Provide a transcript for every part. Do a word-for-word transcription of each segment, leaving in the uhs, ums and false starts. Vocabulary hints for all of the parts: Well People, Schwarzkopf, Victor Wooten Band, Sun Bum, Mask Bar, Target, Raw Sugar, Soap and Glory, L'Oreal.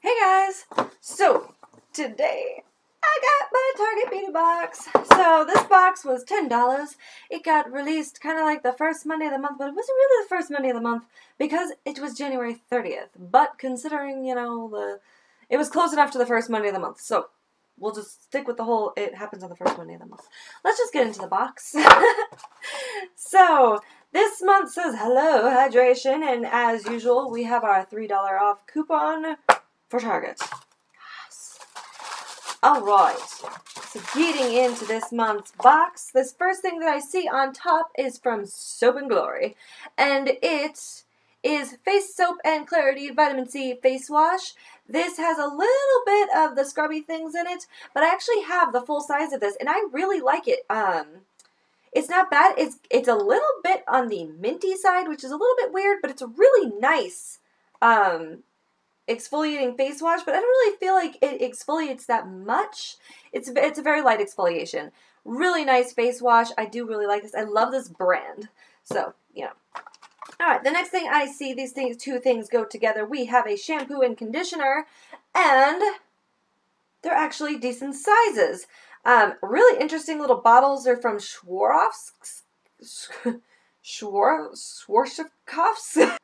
Hey guys, so today I got my Target beauty box. So this box was ten dollars. It got released kind of like the first Monday of the month, but it wasn't really the first Monday of the month because it was January thirtieth. But considering, you know, the it was close enough to the first Monday of the month, so we'll just stick with the whole it happens on the first Monday of the month. Let's just get into the box. So this month says hello hydration, and as usual we have our three dollar off coupon for Target. Yes. Alright, so getting into this month's box, this first thing that I see on top is from Soap and Glory. And it is Face Soap and Clarity Vitamin C Face Wash. This has a little bit of the scrubby things in it, but I actually have the full size of this, and I really like it. Um, it's not bad. It's, it's a little bit on the minty side, which is a little bit weird, but it's a really nice... Um, exfoliating face wash, but I don't really feel like it exfoliates that much. It's, it's a very light exfoliation. Really nice face wash. I do really like this. I love this brand. So, you know. Alright, the next thing I see, these things, two things go together. We have a shampoo and conditioner, and they're actually decent sizes. Um, really interesting little bottles. They're from Schwarzkopf's. Schwarzkopf's.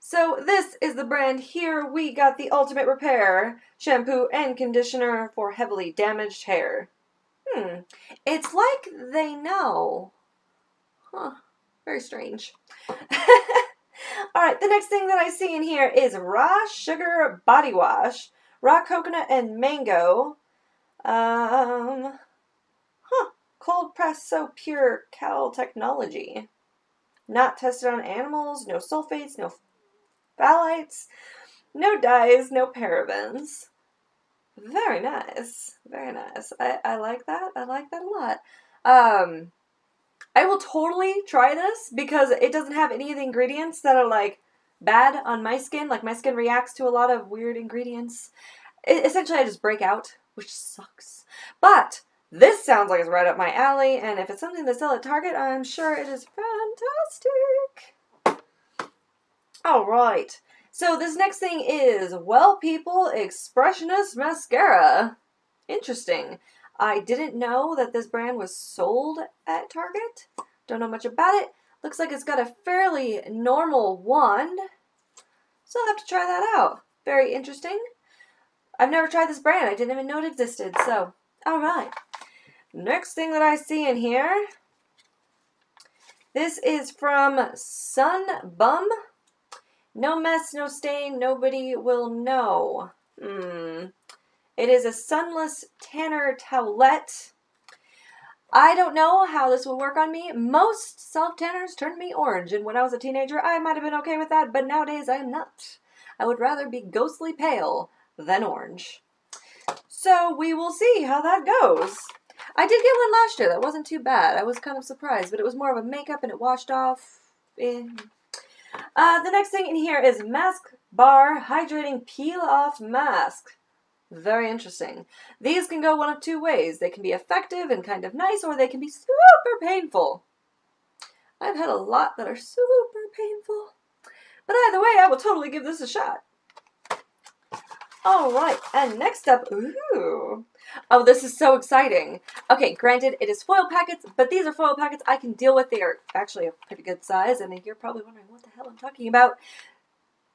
So this is the brand here. We got the Ultimate Repair shampoo and conditioner for heavily damaged hair. Hmm. It's like they know. Huh. Very strange. Alright, the next thing that I see in here is Raw Sugar Body Wash. Raw coconut and mango. Um. Huh. Cold pressed so pure Cal technology. Not tested on animals. No sulfates. No phthalates, no dyes, no parabens. Very nice. Very nice. I, I like that. I like that a lot. Um, I will totally try this because it doesn't have any of the ingredients that are like bad on my skin. Like my skin reacts to a lot of weird ingredients. It, essentially, I just break out, which sucks. But this sounds like it's right up my alley, and if it's something they sell at Target, I'm sure it is fantastic. Alright, so this next thing is Well People Expressionist Mascara. Interesting. I didn't know that this brand was sold at Target. Don't know much about it. Looks like it's got a fairly normal wand, so I'll have to try that out. Very interesting. I've never tried this brand. I didn't even know it existed, so alright. Next thing that I see in here, this is from Sun Bum. No mess, no stain, nobody will know. Hmm. It is a sunless tanner towelette. I don't know how this will work on me. Most self-tanners turned me orange, and when I was a teenager, I might have been okay with that, but nowadays I am not. I would rather be ghostly pale than orange. So we will see how that goes. I did get one last year. That wasn't too bad. I was kind of surprised, but it was more of a makeup, and it washed off in... Uh, the next thing in here is Mask Bar Hydrating Peel-Off Mask. Very interesting. These can go one of two ways. They can be effective and kind of nice, or they can be super painful. I've had a lot that are super painful. But either way, I will totally give this a shot. Alright, and next up, ooh. Oh, this is so exciting. Okay, granted, it is foil packets, but these are foil packets I can deal with. They are actually a pretty good size, and you're probably wondering what the hell I'm talking about.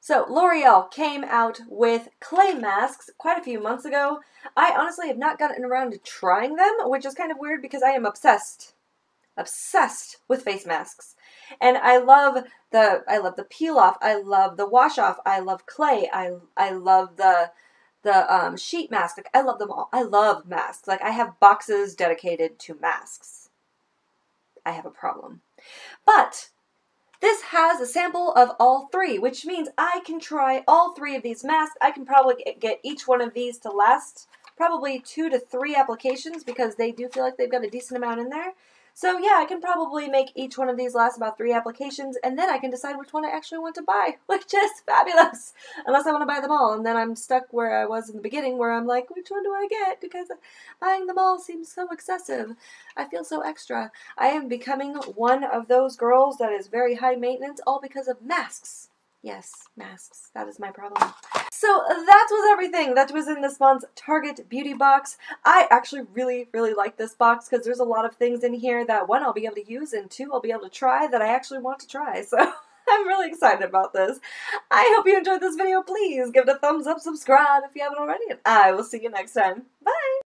So, L'Oreal came out with clay masks quite a few months ago. I honestly have not gotten around to trying them, which is kind of weird because I am obsessed. Obsessed with face masks. And I love the I love the peel off, I love the wash off, I love clay, I I love the the um, sheet mask. Like, I love them all. I love masks. Like, I have boxes dedicated to masks. I have a problem. But this has a sample of all three, which means I can try all three of these masks. I can probably get each one of these to last probably two to three applications because they do feel like they've got a decent amount in there. So yeah, I can probably make each one of these last about three applications, and then I can decide which one I actually want to buy, which is fabulous. Unless I want to buy them all, and then I'm stuck where I was in the beginning, where I'm like, which one do I get? Because buying them all seems so excessive. I feel so extra. I am becoming one of those girls that is very high maintenance, all because of masks. Yes, masks. That is my problem. So that was everything that was in this month's Target Beauty Box. I actually really, really like this box because there's a lot of things in here that, one, I'll be able to use, and two, I'll be able to try that I actually want to try. So I'm really excited about this. I hope you enjoyed this video. Please give it a thumbs up, subscribe if you haven't already, and I will see you next time. Bye!